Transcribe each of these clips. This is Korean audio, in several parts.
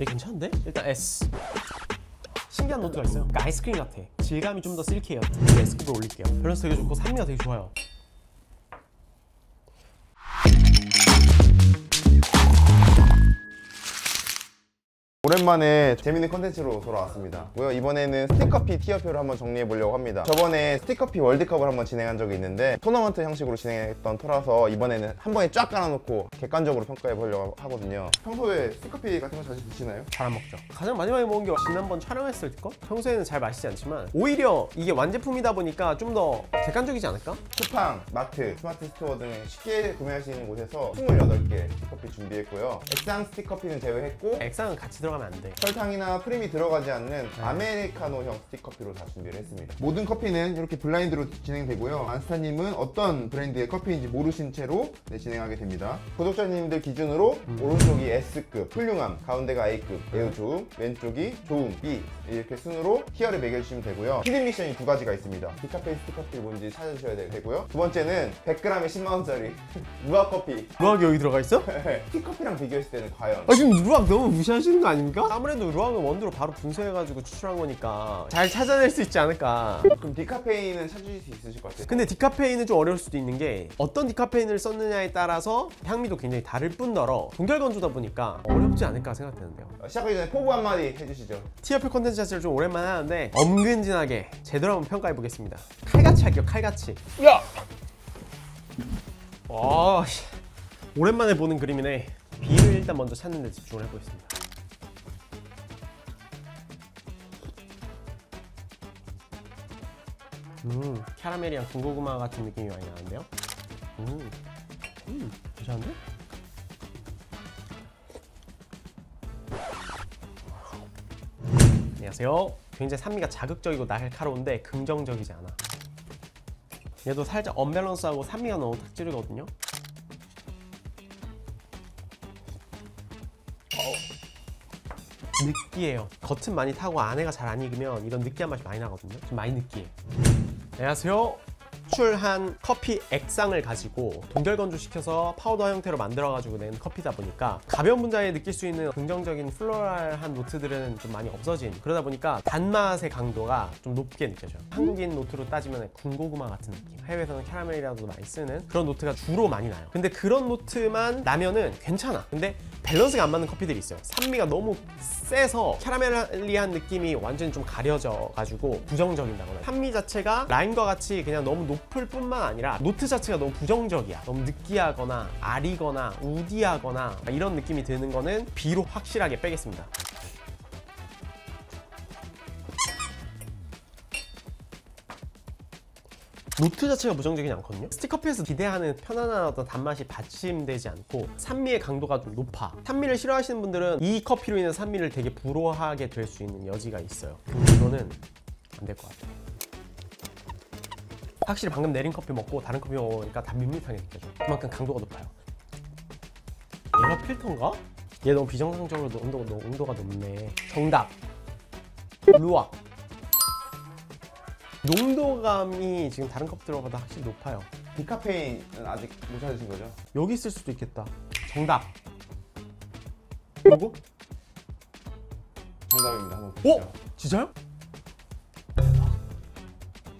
얘 괜찮은데? 일단 S. 신기한 노트가 있어요. 그러니까 아이스크림 같아. 질감이 좀 더 실키해요. 에스쿱을 올릴게요. 밸런스 되게 좋고 산미가 되게 좋아요. 오랜만에 재밌는 컨텐츠로 돌아왔습니다. 이번에는 스틱커피 티어표를 한번 정리해보려고 합니다. 저번에 스틱커피 월드컵을 한번 진행한 적이 있는데 토너먼트 형식으로 진행했던 터라서 이번에는 한 번에 쫙 깔아놓고 객관적으로 평가해보려고 하거든요. 평소에 스틱커피 같은 거 자주 드시나요? 잘 안 먹죠. 가장 많이 먹은 게 지난번 촬영했을 것? 평소에는 잘 마시지 않지만 오히려 이게 완제품이다 보니까 좀 더 객관적이지 않을까? 쿠팡, 마트, 스마트 스토어 등 쉽게 구매할 수 있는 곳에서 28개 스틱커피 준비했고요. 액상 스틱커피는 제외했고 액상은 같이 들어가면 안 돼. 설탕이나 프림이 들어가지 않는 아메리카노형 스틱커피로 다 준비를 했습니다. 모든 커피는 이렇게 블라인드로 진행되고요. 안스타님은 어떤 브랜드의 커피인지 모르신 채로 진행하게 됩니다. 구독자님들 기준으로 오른쪽이 S급, 훌륭함, 가운데가 A급, 매우 좋음, 왼쪽이 좋음, B 이렇게 순으로 티어를 매겨주시면 되고요. 히든 미션이 두 가지가 있습니다. 디카페인 스틱커피 뭔지 찾아주셔야 되고요. 두 번째는 100g에 10만원짜리 루아커피. 루아가 여기 들어가 있어? 스틱커피랑 비교했을 때는 과연. 아 지금 루아 너무 무시하시는 거 아닙니까? 아무래도 루앙은 원두로 바로 분쇄해가지고 추출한 거니까 잘 찾아낼 수 있지 않을까. 그럼 디카페인은 찾으실 수 있으실 것 같아요. 근데 디카페인은 좀 어려울 수도 있는 게 어떤 디카페인을 썼느냐에 따라서 향미도 굉장히 다를 뿐더러 동결건조다 보니까 어렵지 않을까 생각되는데요. 시작하기 전에 포부 한마디 해주시죠. 티어표 컨텐츠 자체를 좀 오랜만에 하는데 엄근진하게 제대로 한번 평가해보겠습니다. 칼같이 할게요. 칼같이. 야! 와, 오랜만에 보는 그림이네. B를 일단 먼저 찾는 데 집중을 해보겠습니다. 캐러멜이랑 군고구마 같은 느낌이 많이 나는데요? 괜찮은데? 안녕하세요. 굉장히 산미가 자극적이고 날카로운데 긍정적이지 않아. 얘도 살짝 언밸런스하고 산미가 너무 탁 찌르거든요? 느끼해요. 겉은 많이 타고 안에가 잘 안 익으면 이런 느끼한 맛이 많이 나거든요. 좀 많이 느끼해. 안녕하세요. 추출한 커피 액상을 가지고 동결건조시켜서 파우더 형태로 만들어가지고 낸 커피다 보니까 가벼운 분자에 느낄 수 있는 긍정적인 플로럴한 노트들은 좀 많이 없어진, 그러다 보니까 단맛의 강도가 좀 높게 느껴져요. 한국인 노트로 따지면 군고구마 같은 느낌, 해외에서는 캐러멜이라도 많이 쓰는 그런 노트가 주로 많이 나요. 근데 그런 노트만 나면은 괜찮아. 근데 밸런스가 안 맞는 커피들이 있어요. 산미가 너무 세서 캐러멜리한 느낌이 완전히 좀 가려져가지고 부정적인다거나, 산미 자체가 라임과 같이 그냥 너무 높을 뿐만 아니라 노트 자체가 너무 부정적이야. 너무 느끼하거나 아리거나 우디하거나 이런 느낌이 드는 거는 B로 확실하게 빼겠습니다. 노트 자체가 부정적이지 않거든요. 스틱커피에서 기대하는 편안한 어떤 단맛이 받침되지 않고 산미의 강도가 좀 높아. 산미를 싫어하시는 분들은 이 커피로 인해서 산미를 되게 불호하게 될 수 있는 여지가 있어요. 근데 이거는 안 될 것 같아요. 확실히 방금 내린 커피 먹고 다른 커피 먹으니까 다 밋밋하게 느껴져. 그만큼 강도가 높아요. 얘가 필터인가? 얘 너무 비정상적으로 온도가 높네. 정답! 루아! 농도감이 지금 다른 컵들보다 확실히 높아요. 디카페인은 아직 못 찾으신 거죠? 여기 있을 수도 있겠다. 정답! 그리고? 정답입니다. 한번 보시죠. 어? 진짜요?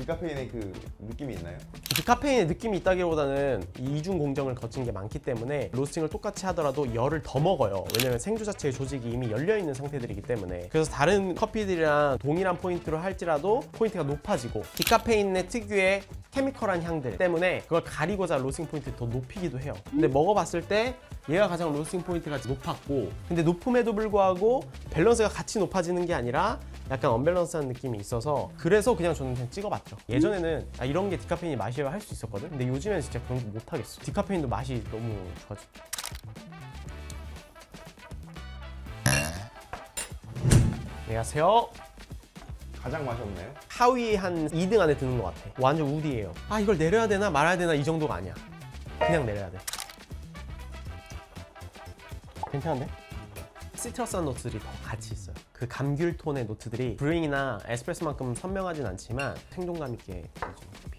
디카페인의 그 느낌이 있나요? 디카페인의 느낌이 있다기보다는 이중 공정을 거친 게 많기 때문에 로스팅을 똑같이 하더라도 열을 더 먹어요. 왜냐면 생주 자체의 조직이 이미 열려있는 상태들이기 때문에. 그래서 다른 커피들이랑 동일한 포인트로 할지라도 포인트가 높아지고 디카페인의 특유의 케미컬한 향들 때문에 그걸 가리고자 로스팅 포인트를 더 높이기도 해요. 근데 먹어봤을 때 얘가 가장 로스팅 포인트가 높았고, 근데 높음에도 불구하고 밸런스가 같이 높아지는 게 아니라 약간 언밸런스한 느낌이 있어서 그래서 그냥 저는 찍어봤죠. 예전에는 이런 게 디카페인이 맛이어야 할 수 있었거든. 근데 요즘에는 진짜 그런 거 못 하겠어. 디카페인도 맛이 너무 좋아졌죠. 안녕하세요. 가장 맛이 없나요? 하위 한 2등 안에 드는 것 같아. 완전 우디예요. 아 이걸 내려야 되나 말아야 되나 이 정도가 아니야. 그냥 내려야 돼. 괜찮은데? 시트러스한 노트들이 더 같이 있어요. 그 감귤톤의 노트들이 브루잉이나 에스프레소만큼 선명하진 않지만 생동감 있게 해주는 커피.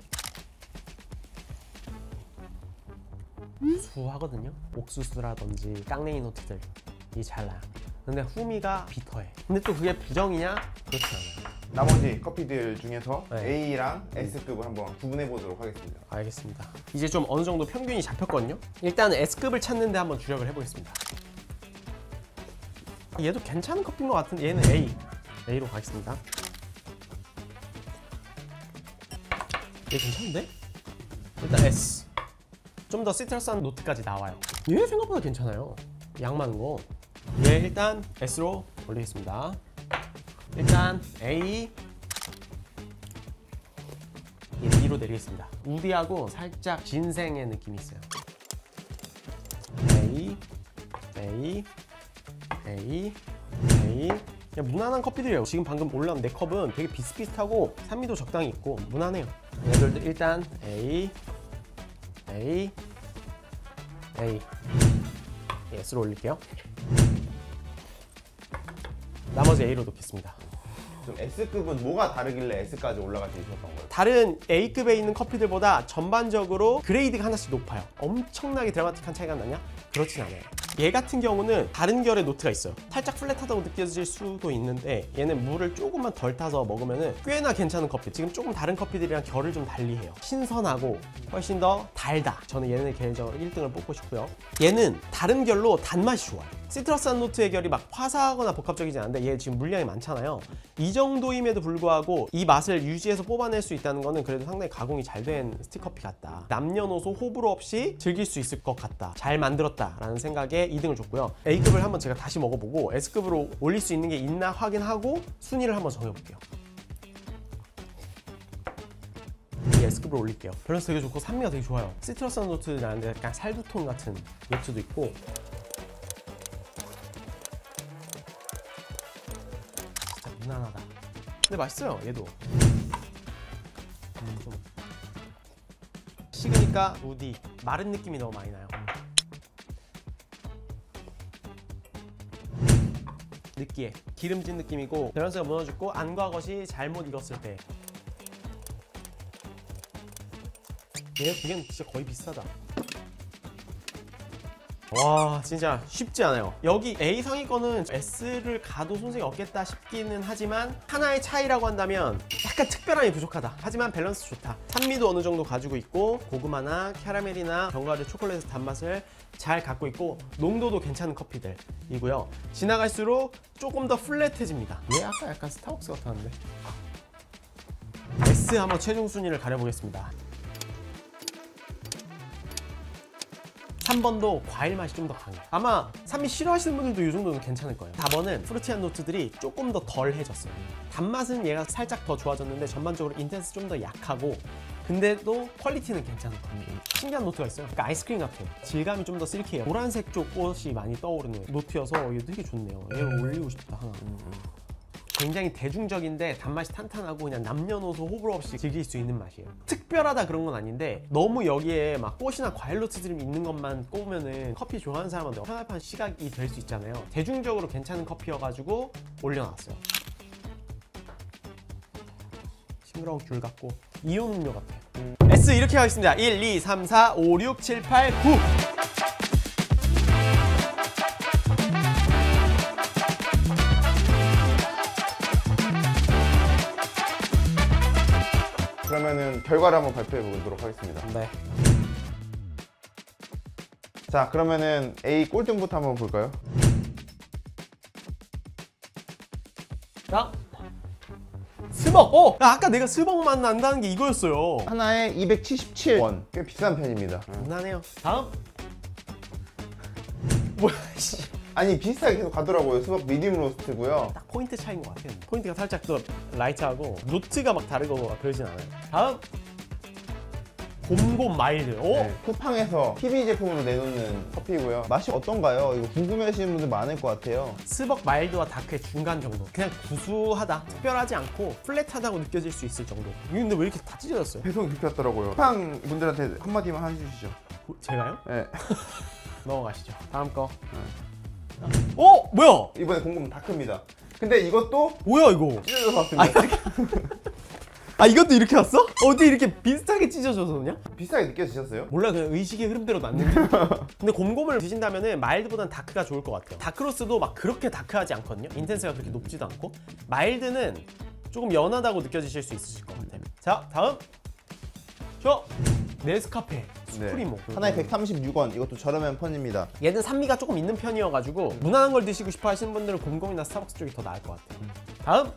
수하거든요? 옥수수라든지 깡냉이 노트들이 잘 나요. 근데 후미가 비터해. 근데 또 그게 부정이냐? 그렇지 않아요. 나머지 커피들 중에서 네. A랑 S급을 한번 구분해 보도록 하겠습니다. 알겠습니다. 이제 좀 어느 정도 평균이 잡혔거든요. 일단 S급을 찾는 데 한번 주력을 해보겠습니다. 얘도 괜찮은 커피인 것 같은데 얘는 A로 가겠습니다. 얘 괜찮은데? 일단 S. 좀 더 시트러스한 노트까지 나와요. 얘 생각보다 괜찮아요. 양 많은 거. 얘 일단 S로 올리겠습니다. 일단 A. 얘 B로 내리겠습니다. 우디하고 살짝 진생의 느낌이 있어요. A. 그냥 무난한 커피들이에요. 지금 방금 올라온 4컵은 되게 비슷비슷하고 산미도 적당히 있고 무난해요. 얘들도 일단 A. S로 올릴게요. 나머지 A로 놓겠습니다. 그럼 S급은 뭐가 다르길래 S까지 올라갈 수 있었던 거예요? 다른 A급에 있는 커피들보다 전반적으로 그레이드가 하나씩 높아요. 엄청나게 드라마틱한 차이가 나냐? 그렇진 않아요. 얘 같은 경우는 다른 결의 노트가 있어요. 살짝 플랫하다고 느껴질 수도 있는데 얘는 물을 조금만 덜 타서 먹으면 꽤나 괜찮은 커피. 지금 조금 다른 커피들이랑 결을 좀 달리해요. 신선하고 훨씬 더 달다. 저는 얘는 개인적으로 1등을 뽑고 싶고요. 얘는 다른 결로 단맛이 좋아요. 시트러스한 노트의 결이 막 화사하거나 복합적이지 않은데 얘 지금 물량이 많잖아요. 이 정도임에도 불구하고 이 맛을 유지해서 뽑아낼 수 있다는 거는 그래도 상당히 가공이 잘 된 스틱커피 같다. 남녀노소 호불호 없이 즐길 수 있을 것 같다. 잘 만들었다 라는 생각에 2등을 줬고요. A급을 한번 제가 다시 먹어보고 S급으로 올릴 수 있는 게 있나 확인하고 순위를 한번 정해볼게요. S급으로 올릴게요. 밸런스 되게 좋고 산미가 되게 좋아요. 시트러스한 노트 나는데 약간 살두톤 같은 노트도 있고 진짜 무난하다. 근데 맛있어요. 얘도 식으니까 우디 마른 느낌이 너무 많이 나요. 느끼해. 기름진 느낌이고 밸런스가 무너졌고 안과 겉이 잘못 익었을 때 얘 두 개는 진짜 거의 비슷하다. 와 진짜 쉽지 않아요. 여기 A 상위권은 S를 가도 손색이 없겠다 싶기는 하지만 하나의 차이라고 한다면 약간 특별함이 부족하다. 하지만 밸런스 좋다. 산미도 어느 정도 가지고 있고 고구마나 캐러멜이나 견과류 초콜릿의 단맛을 잘 갖고 있고 농도도 괜찮은 커피들이고요. 지나갈수록 조금 더 플랫해집니다. 얘 아까 약간 스타벅스 같았는데 S 한번 최종 순위를 가려보겠습니다. 3번도 과일 맛이 좀 더 강해요. 아마 산미 싫어하시는 분들도 이 정도는 괜찮을 거예요. 4번은 프루티한 노트들이 조금 더 덜해졌어요. 단맛은 얘가 살짝 더 좋아졌는데 전반적으로 인텐스 좀 더 약하고 근데도 퀄리티는 괜찮은 것 같아요. 신기한 노트가 있어요. 그러니까 아이스크림 같아요. 질감이 좀 더 실키해요. 노란색 쪽 꽃이 많이 떠오르는 노트여서 이거 되게 좋네요. 얘를 올리고 싶다 하나. 굉장히 대중적인데 단맛이 탄탄하고 그냥 남녀노소 호불호 없이 즐길 수 있는 맛이에요. 특별하다 그런 건 아닌데 너무 여기에 막 꽃이나 과일 노트들이 있는 것만 꼽으면은 커피 좋아하는 사람한테 편협한 시각이 될 수 있잖아요. 대중적으로 괜찮은 커피여가지고 올려놨어요. 싱그러운 귤 같고 이온 음료 같아요. S 이렇게 가겠습니다. 1, 2, 3, 4, 5, 6, 7, 8, 9! 그러면은 결과를 한번 발표해 보도록 하겠습니다. 네. 자, 그러면은 A 꼴등부터 한번 볼까요? 자, 스벅! 어! 야, 아까 내가 스벅 맛 난다는 게 이거였어요. 하나에 277원. 꽤 비싼 편입니다. 무난해요. 다음! 뭐야, 씨. 아니, 비슷하게 계속 가더라고요. 스벅 미디움 로스트고요. 딱 포인트 차이인 것 같아요. 포인트가 살짝 더 라이트하고 노트가 막 다르고 그러진 않아요. 다음! 곰곰 마일드. 오? 네, 쿠팡에서 PB 제품으로 내놓는 커피고요. 맛이 어떤가요? 이거 궁금해하시는 분들 많을 것 같아요. 스벅 마일드와 다크의 중간 정도. 그냥 구수하다. 특별하지 않고 플랫하다고 느껴질 수 있을 정도. 근데 왜 이렇게 다 찢어졌어요? 배송이 그렇게 왔더라고요. 쿠팡 분들한테 한마디만 해주시죠. 제가요? 네. 넘어가시죠. 다음 거. 네. 어? 뭐야? 이번에 공금 다크입니다. 근데 이것도 뭐야 이거? 찢어져서 왔습니다. 아 이것도 이렇게 왔어? 어디 이렇게 비슷하게 찢어져서 그냥? 비슷하게 느껴지셨어요? 몰라, 그냥 의식의 흐름대로 났는데. 근데 곰곰을 드신다면은 마일드보단 다크가 좋을 것 같아요. 다크로스도 막 그렇게 다크하지 않거든요. 인텐스가 그렇게 높지도 않고 마일드는 조금 연하다고 느껴지실 수 있으실 것 같아요. 자, 다음 저 네스카페 수프리모. 네. 하나에 136원. 이것도 저렴한 편입니다. 얘는 산미가 조금 있는 편이어가지고 무난한 걸 드시고 싶어 하시는 분들은 곰곰이나 스타벅스 쪽이 더 나을 것 같아요. 다음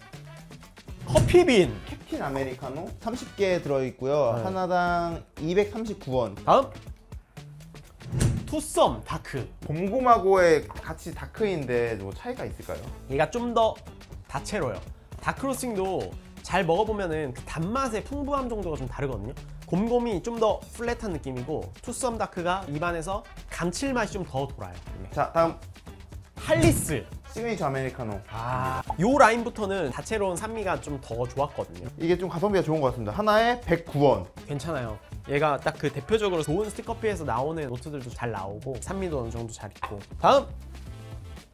커피빈 캡틴 아메리카노 30개 들어있고요. 네. 하나당 239원. 다음 투썸 다크. 곰곰하고의 같이 다크인데 뭐 차이가 있을까요? 얘가 좀 더 다채로워요. 다크로싱도 잘 먹어보면은 그 단맛의 풍부함 정도가 좀 다르거든요. 곰곰이 좀 더 플랫한 느낌이고 투썸 다크가 입안에서 감칠맛이 좀 더 돌아요. 자, 다음 할리스 시그니처 아메리카노. 아, 요 라인부터는 다채로운 산미가 좀 더 좋았거든요. 이게 좀 가성비가 좋은 것 같습니다. 하나에 109원. 괜찮아요. 얘가 딱 그 대표적으로 좋은 스틱커피에서 나오는 노트들도 잘 나오고 산미도 어느 정도 잘 있고. 다음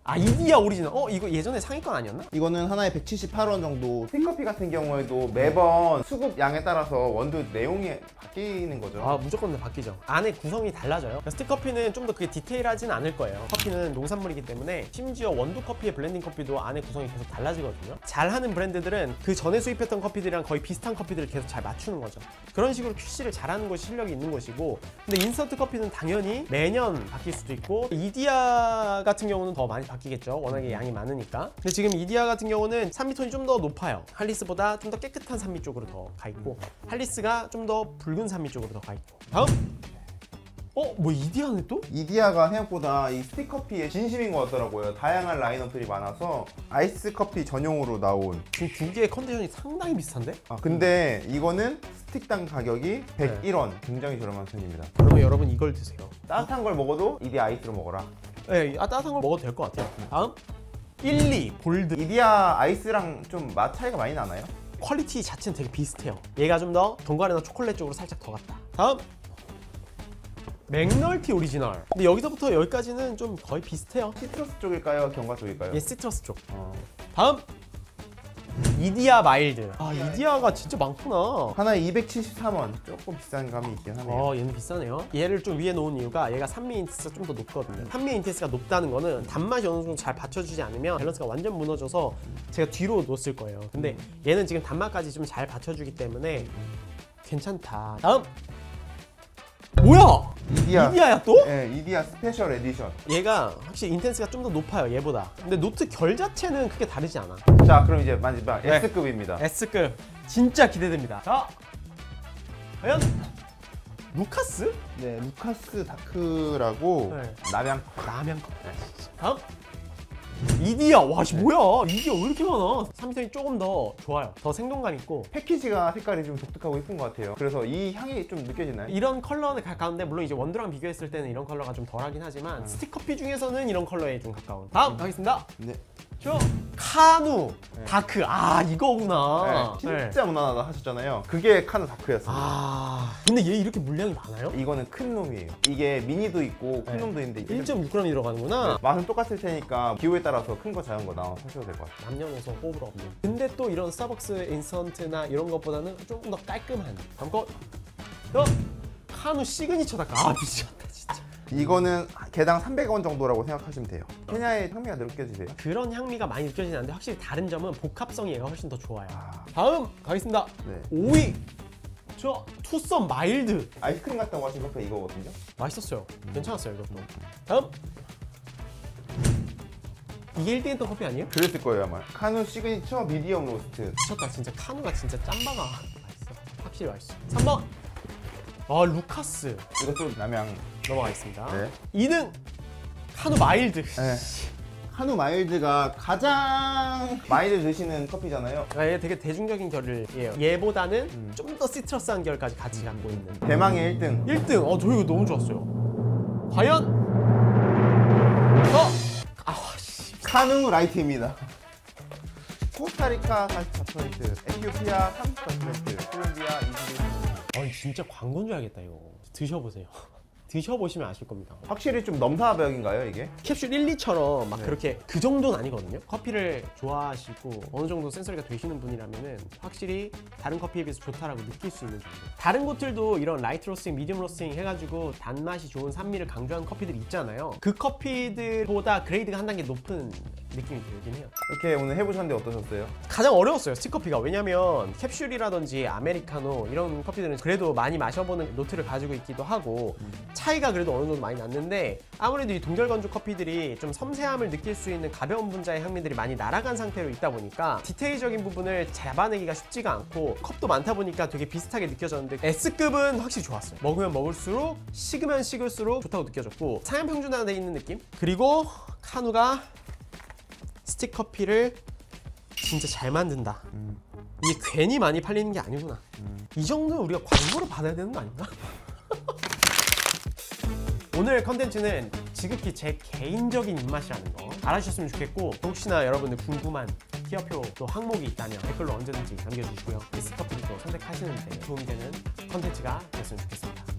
아 이디야 오리지널. 이거 예전에 상위권 아니었나? 이거는 하나에 178원 정도. 스틱커피 같은 경우에도 매번 수급 양에 따라서 원두 내용이 바뀌는 거죠. 아 무조건 바뀌죠. 안에 구성이 달라져요. 스틱커피는 좀 더 그게 디테일하진 않을 거예요. 커피는 농산물이기 때문에 심지어 원두 커피의 블렌딩 커피도 안에 구성이 계속 달라지거든요. 잘하는 브랜드들은 그 전에 수입했던 커피들이랑 거의 비슷한 커피들을 계속 잘 맞추는 거죠. 그런 식으로 QC를 잘하는 것이 실력이 있는 것이고, 근데 인스턴트 커피는 당연히 매년 바뀔 수도 있고 이디야 같은 경우는 더 많이 바뀌겠죠. 워낙에 양이 많으니까. 근데 지금 이디야 같은 경우는 산미톤이 좀 더 높아요. 할리스보다 좀 더 깨끗한 산미 쪽으로 더 가있고 할리스가 좀 더 붉은 산미 쪽으로 더 가있고. 다음! 뭐 이디야는 또? 이디야가 생각보다 이 스틱커피에 진심인 것 같더라고요. 다양한 라인업들이 많아서 아이스커피 전용으로 나온. 지금 두 개의 컨디션이 상당히 비슷한데? 아 근데 이거는 스틱당 가격이 101원. 네. 굉장히 저렴한 편입니다. 그러면 여러분 이걸 드세요. 따뜻한 걸 먹어도 이디야 아이스로 먹어라. 네, 따뜻한 걸 먹어도 될 것 같아요. 다음 12 볼드. 이디야 아이스랑 좀 맛 차이가 많이 나나요? 퀄리티 자체는 되게 비슷해요. 얘가 좀 더 견과류나 초콜릿 쪽으로 살짝 더 갔다. 다음 맥널티 오리지널. 근데 여기서부터 여기까지는 좀 거의 비슷해요. 시트러스 쪽일까요? 견과 쪽일까요? 예, 시트러스 쪽. 다음 이디야 마일드. 아 이디야가 진짜 많구나. 하나에 273원. 조금 비싼 감이 있긴 하네요. 얘는 비싸네요. 얘를 좀 위에 놓은 이유가 얘가 산미 인텐스가 좀 더 높거든요. 산미 인텐스가 높다는 거는 단맛이 어느 정도 잘 받쳐주지 않으면 밸런스가 완전 무너져서 제가 뒤로 놓았을 거예요. 근데 얘는 지금 단맛까지 좀 잘 받쳐주기 때문에 괜찮다. 다음 뭐야? 이디야야 또? 네, 이디야 스페셜 에디션. 얘가 확실히 인텐스가 좀 더 높아요, 얘보다. 근데 노트 결 자체는 크게 다르지 않아. 자, 그럼 이제 마지막 S급입니다. S급. 진짜 기대됩니다. 자, 과연 루카스? 네, 루카스 다크라고. 네. 남양컵. 다음. 이디야. 와, 씨 뭐야? 이디야 왜 이렇게 많아? 산미톤이 조금 더 좋아요. 더 생동감 있고 패키지가 색깔이 좀 독특하고 예쁜 것 같아요. 그래서 이 향이 좀 느껴지나요? 이런 컬러는 가까운데 물론 이제 원두랑 비교했을 때는 이런 컬러가 좀 덜하긴 하지만 스틱커피 중에서는 이런 컬러에 좀 가까운. 다음 가겠습니다. 네. 저 카누. 네. 다크. 아 이거구나. 네. 진짜. 네. 무난하다 하셨잖아요. 그게 카누 다크였어요. 아 근데 얘 이렇게 물량이 많아요? 이거는 큰 놈이에요. 이게 미니도 있고 큰. 네. 놈도 있는데 1.6g 들어가는구나. 네. 맛은 똑같을 테니까 기호에 따라서 큰 거 작은 거 나눠서 될 것 같아요. 남녀노소 호불호 없는. 근데 또 이런 스타벅스 인스턴트나 이런 것보다는 조금 더 깔끔한. 다음 거 카누 시그니처 다크. 아 미쳤다 진짜. 이거는 개당 300원 정도라고 생각하시면 돼요. 케냐의 향미가 느껴지세요? 그런 향미가 많이 느껴지진 않는데 확실히 다른 점은 복합성이 얘가 훨씬 더 좋아요. 다음 가겠습니다. 네. 5위 저 투썸 마일드. 아이스크림 같다고 하신 커피가 이거거든요. 맛있었어요. 괜찮았어요 이것도. 다음 이게 1등 했던 커피 아니에요? 그랬을 거예요 아마. 카누 시그니처 미디엄 로스트. 미쳤다 진짜. 카누가 진짜 짬바가 맛있어. 확실히 맛있어. 3번 아 루카스. 이것도 남양. 넘어가겠습니다. 네. 2등 카누 마일드. 네. 카누 마일드가 가장 마일드 드시는 커피잖아요. 얘 되게 대중적인 결이에요. 얘보다는 좀 더 시트러스한 결까지 같이 갖고 있는. 대망의 1등. 1등. 저 이거 너무 좋았어요. 과연 카누 라이트입니다. 코스타리카 44%, 에티오피아 30%, 콜롬비아 20%. 진짜 광고인 줄 알겠다 이거. 드셔보세요. 드셔보시면 아실 겁니다. 확실히 좀 넘사벽인가요 이게? 캡슐 1, 2처럼 막 그렇게 그 정도는 아니거든요. 커피를 좋아하시고 어느 정도 센서리가 되시는 분이라면은 확실히 다른 커피에 비해서 좋다라고 느낄 수 있는 정도. 다른 곳들도 이런 라이트 로스팅, 미디움 로스팅 해가지고 단맛이 좋은 산미를 강조한 커피들이 있잖아요. 그 커피들보다 그레이드가 한 단계 높은 느낌이 들긴 해요. 이렇게 오늘 해보셨는데 어떠셨어요? 가장 어려웠어요 스틱커피가. 왜냐면 캡슐이라든지 아메리카노 이런 커피들은 그래도 많이 마셔보는 노트를 가지고 있기도 하고 차이가 그래도 어느 정도 많이 났는데, 아무래도 이 동결건조 커피들이 좀 섬세함을 느낄 수 있는 가벼운 분자의 향미들이 많이 날아간 상태로 있다 보니까 디테일적인 부분을 잡아내기가 쉽지가 않고, 컵도 많다 보니까 되게 비슷하게 느껴졌는데 S급은 확실히 좋았어요. 먹으면 먹을수록 식으면 식을수록 좋다고 느껴졌고, 상향평준화되어 있는 느낌? 그리고 카누가 스틱커피를 진짜 잘 만든다. 이게 괜히 많이 팔리는 게 아니구나. 이 정도는 우리가 광고를 받아야 되는 거 아닌가? 오늘 컨텐츠는 지극히 제 개인적인 입맛이라는 거 알아주셨으면 좋겠고, 혹시나 여러분들 궁금한 티어표 또 항목이 있다면 댓글로 언제든지 남겨주시고요. 스틱커피도 선택하시는데 도움이 되는 컨텐츠가 됐으면 좋겠습니다.